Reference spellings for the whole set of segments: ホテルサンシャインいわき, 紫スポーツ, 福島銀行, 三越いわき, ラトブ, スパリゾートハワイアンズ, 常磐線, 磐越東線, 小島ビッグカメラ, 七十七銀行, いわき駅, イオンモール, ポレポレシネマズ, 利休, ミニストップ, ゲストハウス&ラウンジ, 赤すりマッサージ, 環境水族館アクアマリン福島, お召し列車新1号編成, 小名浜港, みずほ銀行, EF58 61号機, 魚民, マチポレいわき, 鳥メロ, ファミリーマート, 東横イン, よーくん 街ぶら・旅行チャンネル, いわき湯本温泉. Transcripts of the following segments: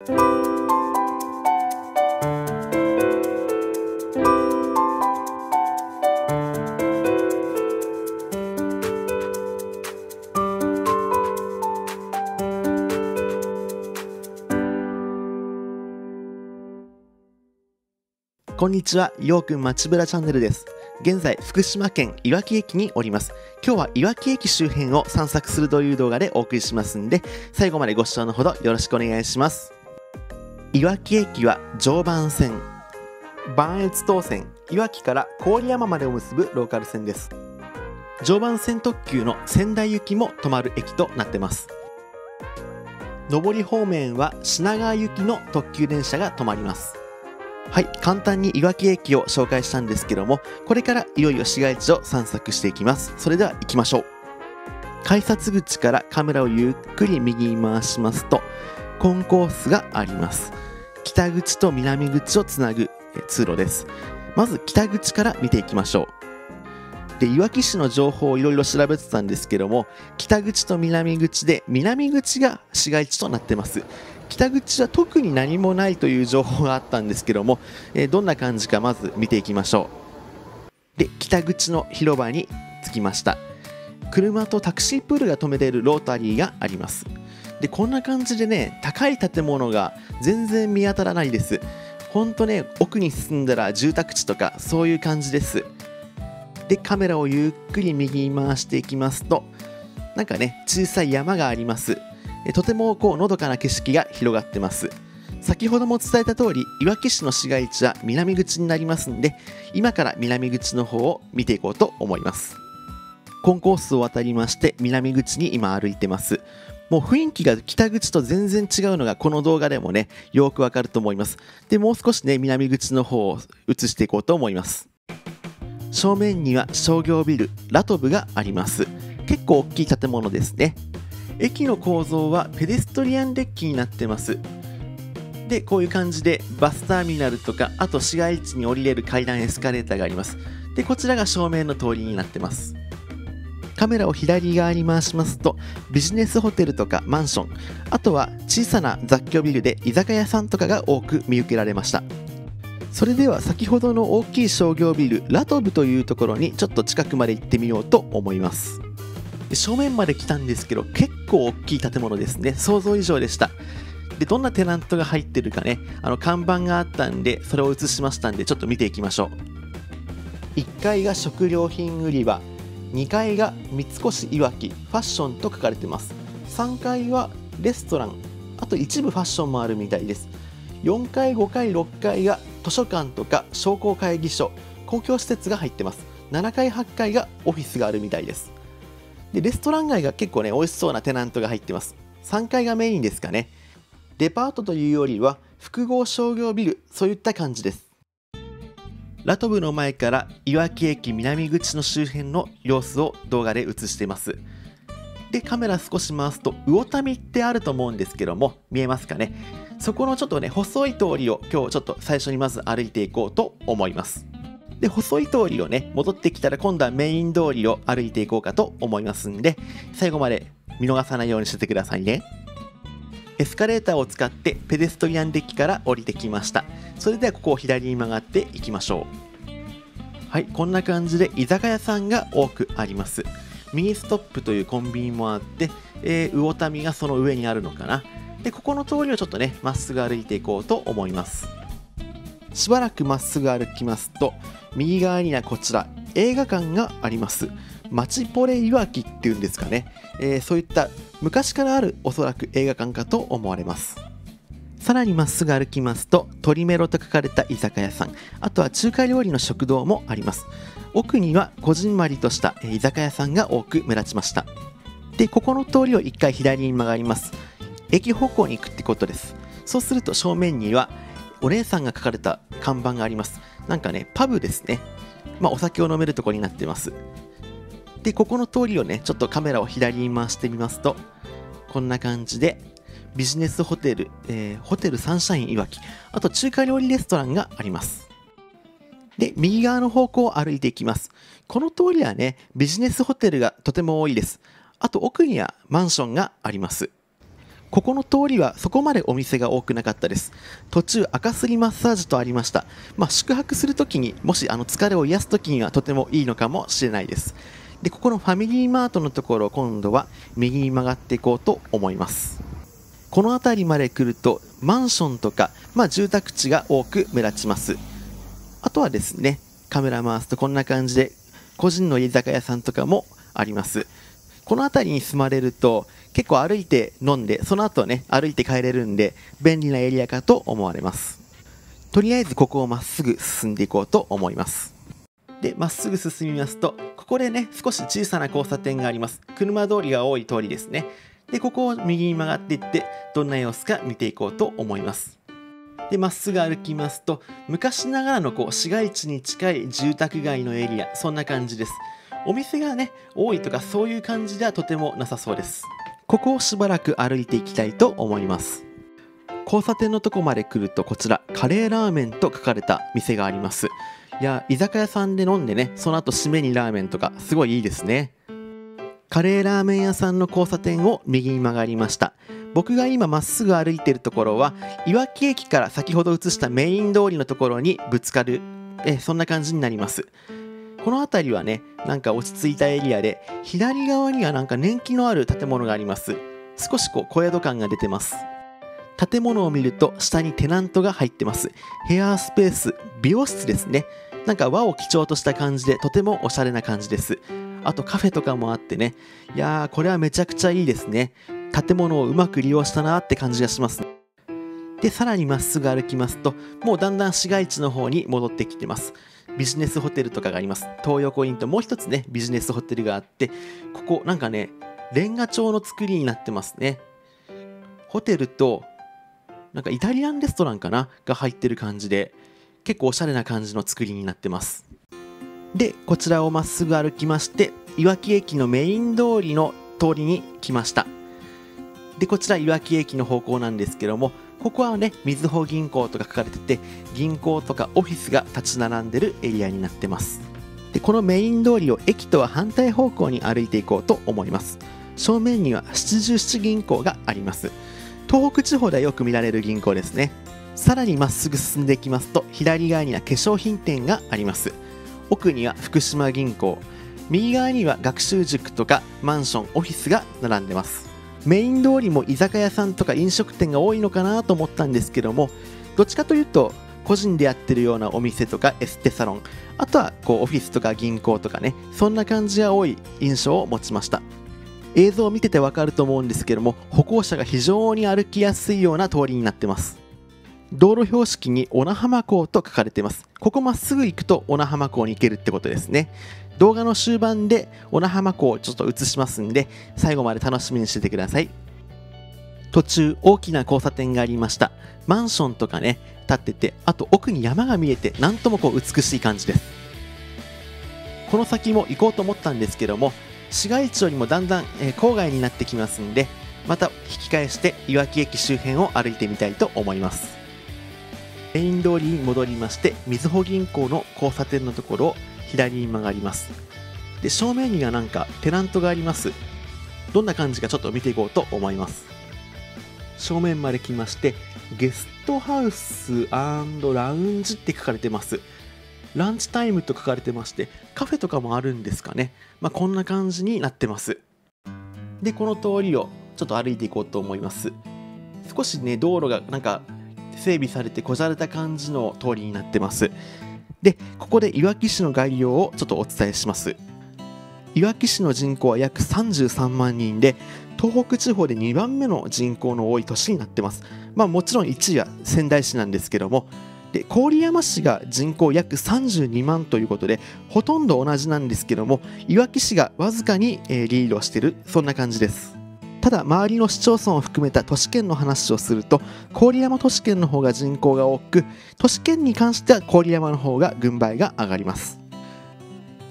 こんにちは、ようくんまちぶらチャンネルです。現在、福島県いわき駅におります。今日はいわき駅周辺を散策するという動画でお送りしますんで、最後までご視聴のほどよろしくお願いします。いわき駅は常磐線、磐越東線、いわきから郡山までを結ぶローカル線です。常磐線特急の仙台行きも止まる駅となってます。上り方面は品川行きの特急電車が止まります。はい、簡単にいわき駅を紹介したんですけども、これからいよいよ市街地を散策していきます。それでは行きましょう。改札口からカメラをゆっくり右に回しますと、コンコースがあります。北口と南口をつなぐ通路です。まず北口から見ていきましょう。で、いわき市の情報をいろいろ調べてたんですけども、北口と南口で、南口が市街地となってます。北口は特に何もないという情報があったんですけども、どんな感じかまず見ていきましょう。で、北口の広場に着きました。車とタクシープールが止めれるロータリーがあります。で、こんな感じでね、高い建物が全然見当たらないです。ほんとね、奥に進んだら住宅地とかそういう感じです。で、カメラをゆっくり右に回していきますと、なんかね、小さい山があります。とてもこうのどかな景色が広がってます。先ほども伝えた通り、いわき市の市街地は南口になりますんで、今から南口の方を見ていこうと思います。コンコースを渡りまして、南口に今歩いてます。もう雰囲気が北口と全然違うのがこの動画でもね、よくわかると思います。で、もう少しね、南口の方を移していこうと思います。正面には商業ビルラトブがあります。結構大きい建物ですね。駅の構造はペデストリアンデッキになってます。で、こういう感じでバスターミナルとか、あと市街地に降りれる階段、エスカレーターがあります。で、こちらが正面の通りになってます。カメラを左側に回しますと、ビジネスホテルとかマンション、あとは小さな雑居ビルで居酒屋さんとかが多く見受けられました。それでは先ほどの大きい商業ビルラトブというところにちょっと近くまで行ってみようと思います。正面まで来たんですけど、結構大きい建物ですね。想像以上でした。で、どんなテナントが入ってるかね、看板があったんで、それを映しましたんで、ちょっと見ていきましょう。1階が食料品売り場、2階が三越いわきファッションと書かれてます。3階はレストラン、あと一部ファッションもあるみたいです。4階、5階、6階が図書館とか商工会議所、公共施設が入ってます。7階、8階がオフィスがあるみたいです。で、レストラン街が結構ね、美味しそうなテナントが入ってます。3階がメインですかね。デパートというよりは複合商業ビル、そういった感じです。ラトブの前からいわき駅南口の周辺の様子を動画で映しています。で、カメラ少し回すと魚民ってあると思うんですけども、見えますかね。そこのちょっとね、細い通りを今日ちょっと最初にまず歩いていこうと思います。で、細い通りをね、戻ってきたら今度はメイン通りを歩いていこうかと思いますんで、最後まで見逃さないようにしててくださいね。エスカレーターを使ってペデストリアンデッキから降りてきました。それではここを左に曲がっていきましょう。はい、こんな感じで居酒屋さんが多くあります。ミニストップというコンビニもあって、魚民がその上にあるのかな。で、ここの通りをちょっとね、まっすぐ歩いていこうと思います。しばらくまっすぐ歩きますと、右側にはこちら映画館があります。マチポレいわきっていうんですかね、そういった昔からあるおそらく映画館かと思われます。さらにまっすぐ歩きますと、鳥メロと書かれた居酒屋さん、あとは中華料理の食堂もあります。奥にはこじんまりとした居酒屋さんが多く目立ちました。で、ここの通りを一回左に曲がります。駅方向に行くってことです。そうすると正面にはお姉さんが書かれた看板があります。なんかね、パブですね。まあ、お酒を飲めるところになってます。で、ここの通りをね、ちょっとカメラを左に回してみますと、こんな感じでビジネスホテル、ホテルサンシャインいわき、あと中華料理レストランがあります。で、右側の方向を歩いていきます。この通りはね、ビジネスホテルがとても多いです。あと奥にはマンションがあります。ここの通りはそこまでお店が多くなかったです。途中赤すりマッサージとありました。宿泊するときにもし疲れを癒すときにはとてもいいのかもしれないです。でここのファミリーマートのところを今度は右に曲がっていこうと思います。この辺りまで来るとマンションとか、住宅地が多く目立ちます。あとはですね、カメラ回すとこんな感じで個人の居酒屋さんとかもあります。この辺りに住まれると結構歩いて飲んで、その後はね歩いて帰れるんで便利なエリアかと思われます。とりあえずここをまっすぐ進んでいこうと思います。でまっすぐ進みますと、ここでね少し小さな交差点があります。車通りが多い通りですね。でここを右に曲がっていってどんな様子か見ていこうと思います。でまっすぐ歩きますと、昔ながらのこう市街地に近い住宅街のエリア、そんな感じです。お店がね多いとかそういう感じではとてもなさそうです。ここをしばらく歩いていきたいと思います。交差点のとこまで来ると、こちらカレーラーメンと書かれた店があります。いや居酒屋さんで飲んでね、その後締めにラーメンとかすごいいいですね。カレーラーメン屋さんの交差点を右に曲がりました。僕が今まっすぐ歩いているところは、いわき駅から先ほど映したメイン通りのところにぶつかる、そんな感じになります。この辺りはねなんか落ち着いたエリアで、左側にはなんか年季のある建物があります。少しこう小宿感が出てます。建物を見ると下にテナントが入ってます。ヘアスペース、美容室ですね。なんか和を基調とした感じでとてもおしゃれな感じです。あとカフェとかもあってね、いやーこれはめちゃくちゃいいですね。建物をうまく利用したなって感じがします。でさらにまっすぐ歩きますと、もうだんだん市街地の方に戻ってきてます。ビジネスホテルとかがあります。東横インともう一つねビジネスホテルがあって、ここなんかねレンガ調の作りになってますね。ホテルとなんかイタリアンレストランかなが入ってる感じで、結構おしゃれな感じの作りになってます。でこちらをまっすぐ歩きまして、いわき駅のメイン通りの通りに来ました。でこちらいわき駅の方向なんですけども、ここはねみずほ銀行とか書かれてて、銀行とかオフィスが立ち並んでるエリアになってます。でこのメイン通りを駅とは反対方向に歩いていこうと思います。正面には七十七銀行があります。東北地方ではよく見られる銀行ですね。さらにまっすぐ進んでいきますと、左側には化粧品店があります。奥には福島銀行、右側には学習塾とかマンション、オフィスが並んでます。メイン通りも居酒屋さんとか飲食店が多いのかなと思ったんですけども、どっちかというと個人でやってるようなお店とかエステサロン、あとはこうオフィスとか銀行とかね、そんな感じが多い印象を持ちました。映像を見ててわかると思うんですけども、歩行者が非常に歩きやすいような通りになってます。道路標識に小名浜港と書かれています。ここまっすぐ行くと小名浜港に行けるってことですね。動画の終盤で小名浜港をちょっと映しますんで、最後まで楽しみにしててください。途中大きな交差点がありました。マンションとかね建ってて、あと奥に山が見えて、なんともこう美しい感じです。この先も行こうと思ったんですけども、市街地よりもだんだん郊外になってきますんで、また引き返していわき駅周辺を歩いてみたいと思います。メイン通りに戻りまして、みずほ銀行の交差点のところを左に曲がります。で正面にはなんかテナントがあります。どんな感じかちょっと見ていこうと思います。正面まで来まして、ゲストハウス&ラウンジって書かれてます。ランチタイムと書かれてまして、カフェとかもあるんですかね。こんな感じになってます。でこの通りをちょっと歩いていこうと思います。少しね道路がなんか整備されてこじゃれた感じの通りになってます。でここでいわき市の概要をちょっとお伝えします。いわき市の人口は約33万人で、東北地方で2番目の人口の多い都市になってます。もちろん1位は仙台市なんですけども、で郡山市が人口約32万ということで、ほとんど同じなんですけども、いわき市がわずかにリードしてる、そんな感じです。ただ周りの市町村を含めた都市圏の話をすると、郡山都市圏の方が人口が多く、都市圏に関しては郡山の方が軍配が上がります。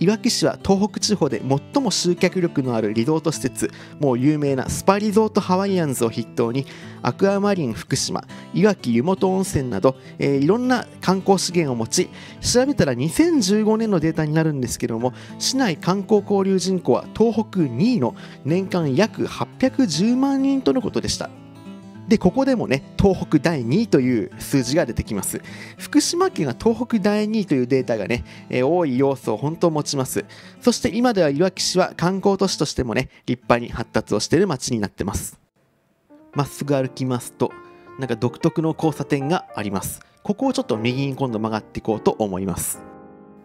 いわき市は東北地方で最も集客力のあるリゾート施設、もう有名なスパリゾートハワイアンズを筆頭にアクアマリン福島、いわき湯本温泉など、いろんな観光資源を持ち、調べたら2015年のデータになるんですけども、市内観光交流人口は東北2位の年間約810万人とのことでした。でここでもね、東北第2位という数字が出てきます。福島県が東北第2位というデータがね、多い要素を本当持ちます。そして今ではいわき市は観光都市としてもね、立派に発達をしている町になってます。まっすぐ歩きますと、なんか独特の交差点があります。ここをちょっと右に今度曲がっていこうと思います。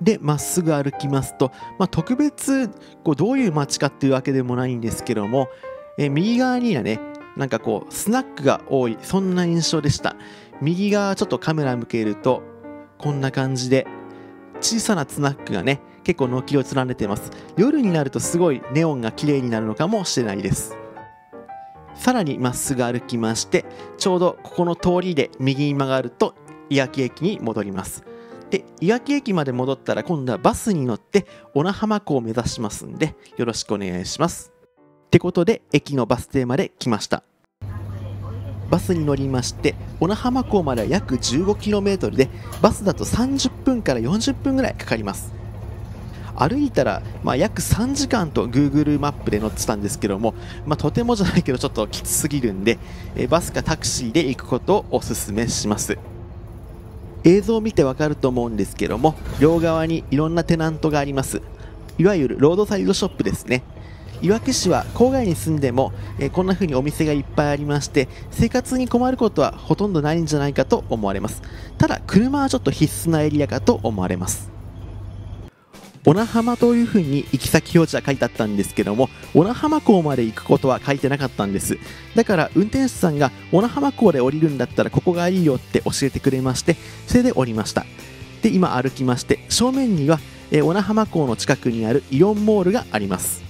でまっすぐ歩きますと、特別こうどういう町かっていうわけでもないんですけども、右側にはね、なんかこうスナックが多い、そんな印象でした。右側ちょっとカメラ向けるとこんな感じで小さなスナックがね、結構軒を連ねてます。夜になるとすごいネオンが綺麗になるのかもしれないです。さらにまっすぐ歩きまして、ちょうどここの通りで右に曲がるといわき駅に戻ります。でいわき駅まで戻ったら今度はバスに乗って小名浜港を目指しますんで、よろしくお願いします。ってことで駅のバス停まで来ました。バスに乗りまして、小名浜港までは約 15km で、バスだと30分から40分ぐらいかかります。歩いたら約3時間と Google マップで載ってたんですけども、とてもじゃないけどちょっときつすぎるんで、バスかタクシーで行くことをおすすめします。映像を見てわかると思うんですけども、両側にいろんなテナントがあります。いわゆるロードサイドショップですね。いわき市は郊外に住んでも、こんな風にお店がいっぱいありまして、生活に困ることはほとんどないんじゃないかと思われます。ただ車はちょっと必須なエリアかと思われます。小名浜という風に行き先表示は書いてあったんですけども、小名浜港まで行くことは書いてなかったんです。だから運転手さんが小名浜港で降りるんだったらここがいいよって教えてくれまして、それで降りました。で今歩きまして、正面には小名浜港の近くにあるイオンモールがあります。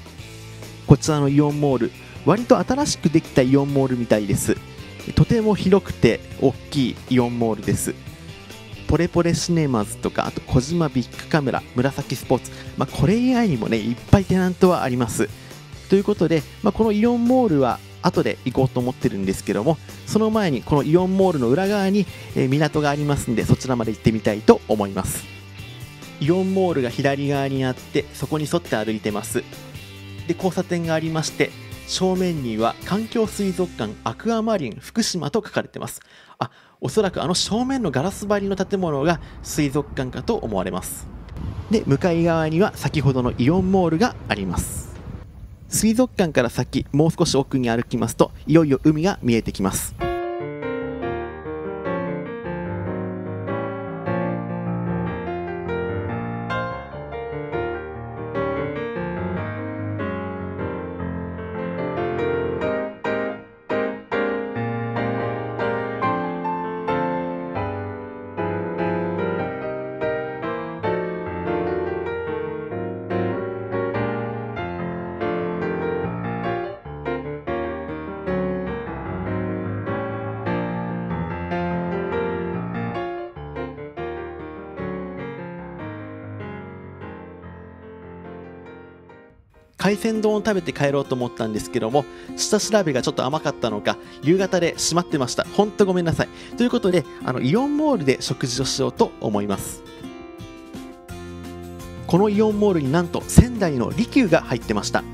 こちらのイオンモール、割と新しくできたイオンモールみたいです。とても広くて大きいイオンモールです。ポレポレシネマズとか、あと小島ビッグカメラ、紫スポーツ、これ以外にもね、いっぱいテナントはあります。ということで、このイオンモールは後で行こうと思ってるんですけども、その前にこのイオンモールの裏側に港がありますんで、そちらまで行ってみたいと思います。イオンモールが左側にあって、そこに沿って歩いてます。で交差点がありまして、正面には環境水族館アクアマリン福島と書かれてます。おそらくあの正面のガラス張りの建物が水族館かと思われます。で向かい側には先ほどのイオンモールがあります。水族館から先、もう少し奥に歩きますと、いよいよ海が見えてきます。海鮮丼を食べて帰ろうと思ったんですけども、下調べがちょっと甘かったのか、夕方で閉まってました。ほんとごめんなさい。ということで、イオンモールで食事をしようと思います。このイオンモールになんと仙台の利休が入ってました。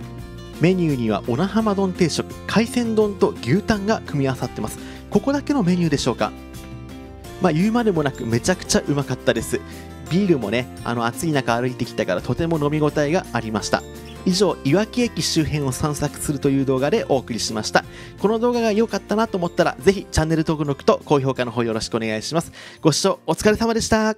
メニューには小名浜丼定食、海鮮丼と牛タンが組み合わさってます。ここだけのメニューでしょうか。言うまでもなくめちゃくちゃうまかったです。ビールもね、暑い中歩いてきたから、とても飲み応えがありました。以上、いわき駅周辺を散策するという動画でお送りしました。この動画が良かったなと思ったら、ぜひチャンネル登録と高評価の方よろしくお願いします。ご視聴お疲れ様でした。